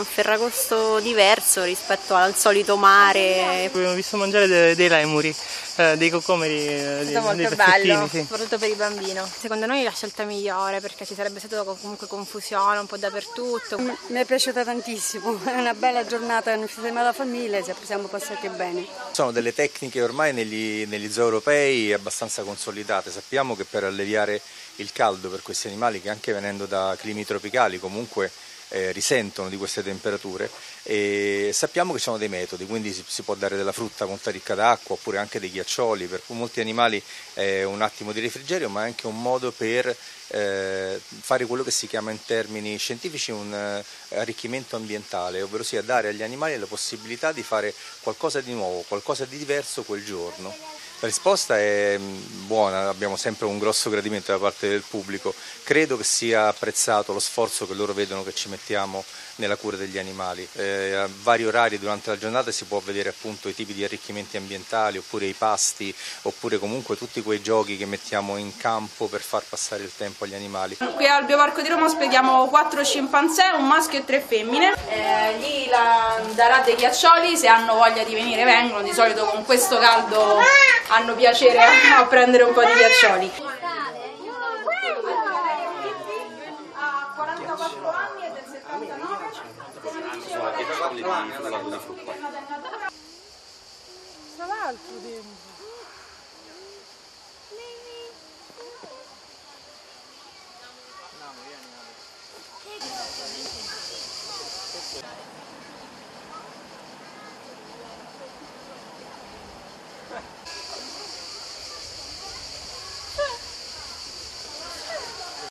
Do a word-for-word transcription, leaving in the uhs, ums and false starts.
un Ferragosto diverso rispetto al solito mare. Abbiamo visto mangiare dei, dei lemuri, eh, dei cocomeri, eh, dei, molto dei bello, sì. Soprattutto per il bambino. Secondo noi è la scelta migliore perché ci sarebbe stata comunque confusione un po' dappertutto. M mi è piaciuta tantissimo, è una bella giornata insieme alla famiglia, ci siamo passati bene. Sono delle tecniche ormai negli, negli zoo europei abbastanza consolidate, sappiamo che per alleviare il caldo per questi animali, che anche venendo da climi tropicali comunque Eh, risentono di queste temperature, e sappiamo che ci sono dei metodi, quindi si, si può dare della frutta molto ricca d'acqua oppure anche dei ghiaccioli, per cui molti animali è un attimo di refrigerio ma è anche un modo per eh, fare quello che si chiama in termini scientifici un eh, arricchimento ambientale, ovvero sia dare agli animali la possibilità di fare qualcosa di nuovo, qualcosa di diverso quel giorno. La risposta è buona, abbiamo sempre un grosso gradimento da parte del pubblico, credo che sia apprezzato lo sforzo che loro vedono che ci mettiamo nella cura degli animali. Eh, a vari orari durante la giornata si può vedere appunto i tipi di arricchimenti ambientali, oppure i pasti, oppure comunque tutti quei giochi che mettiamo in campo per far passare il tempo agli animali. Qui al Bio Parco di Roma ospitiamo quattro scimpanzé, un maschio e tre femmine. Eh, gli darà dei ghiaccioli, se hanno voglia di venire vengono, di solito con questo caldo hanno piacere a prendere un po' di ghiaccioli. Ha quarantaquattro anni e del settantanove. Tra l'altro